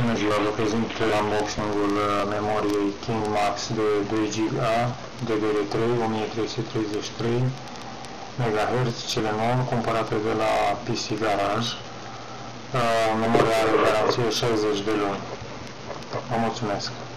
Bună ziua, vă prezint unboxing-ul memoriei KingMax de 2 GB DDR3 1333 MHz, cele nouă, cumpărate de la PC Garage. Memoria are garanție 60 de luni. Vă mulțumesc!